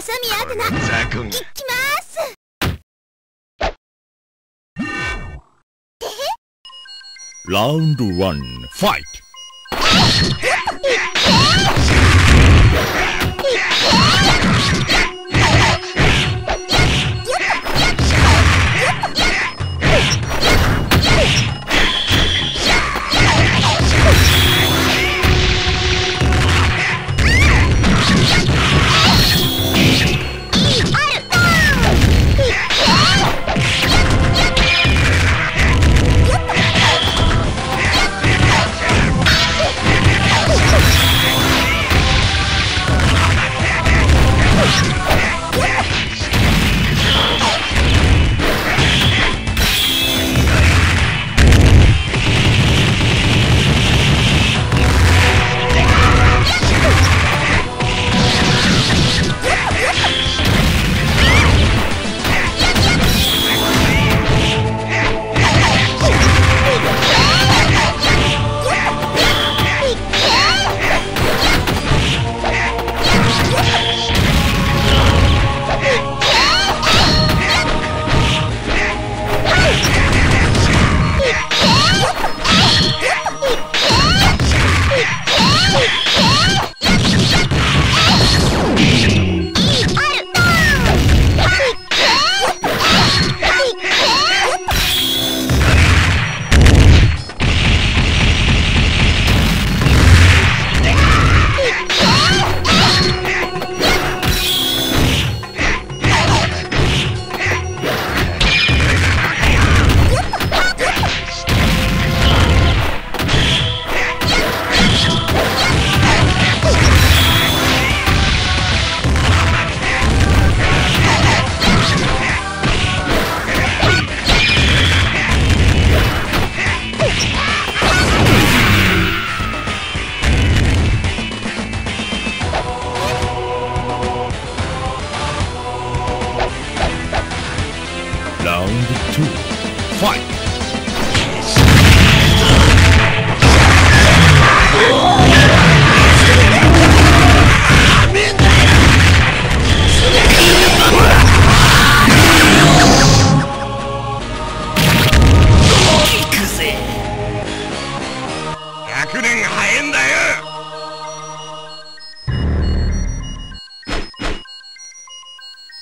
浅見アテナ行きますRound 1 Fight!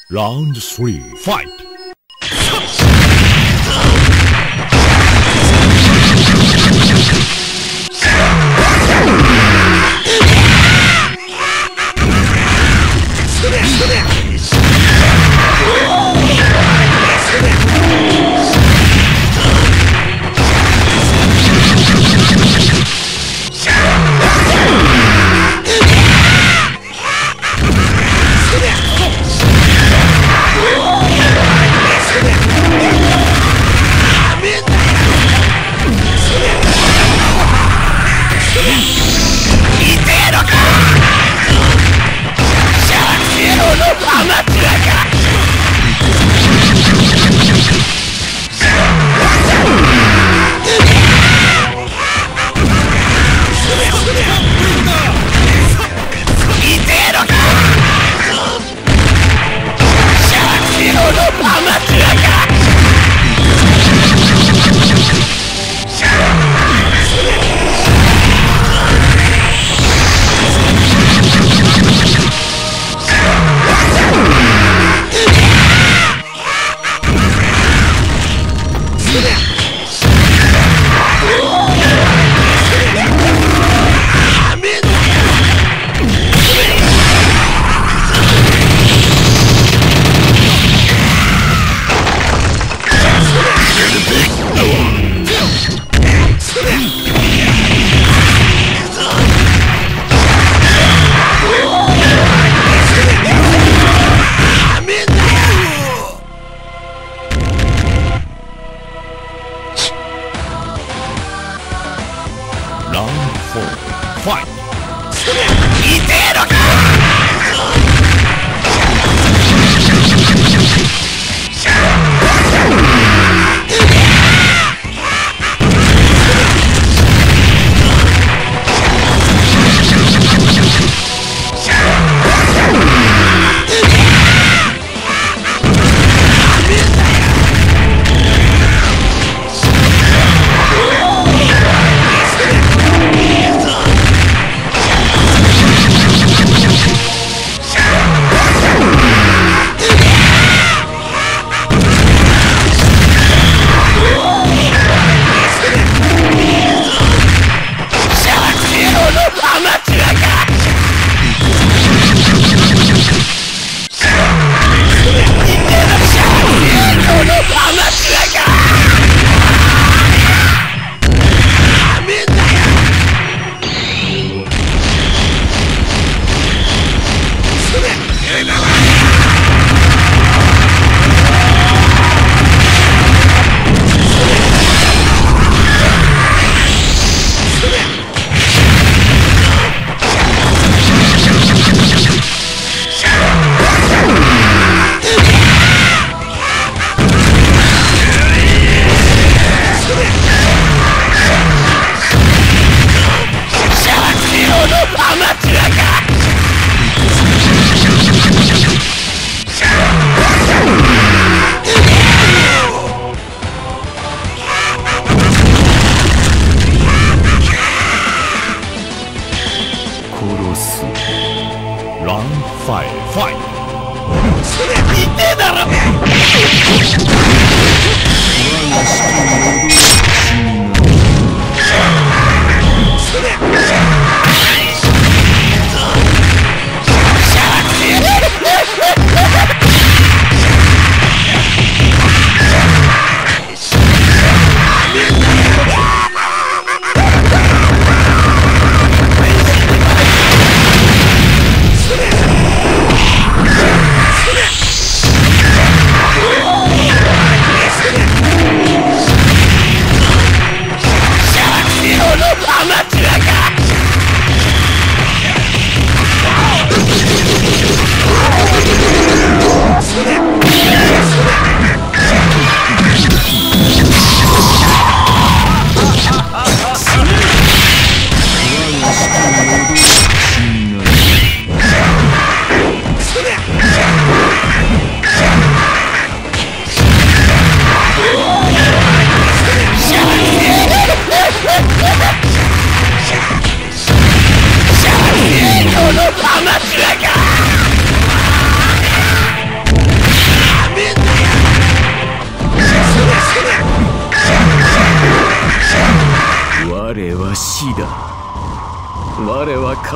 Round 3 Fight!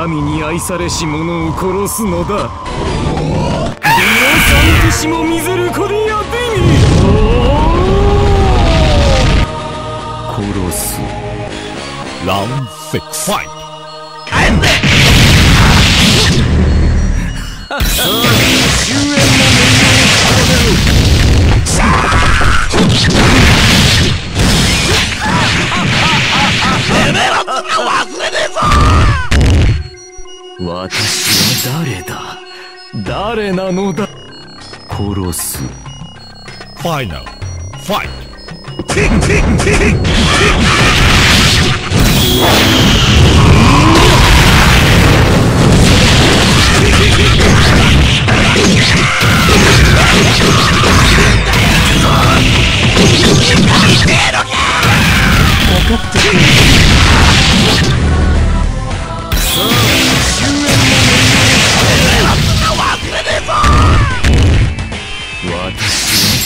神に愛されし者を殺すのだ。ディオサンティシモミゼルコディアディニ。殺す。ラウンド6。ファイト。帰れ。さあ、終焉の命を奏でる。さあ。てめえらとか忘れねえぞ。私は誰だ？誰なのだ？殺す。ファイナルファイト。ティッティッティッティッティッ。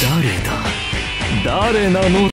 誰だ？誰なの？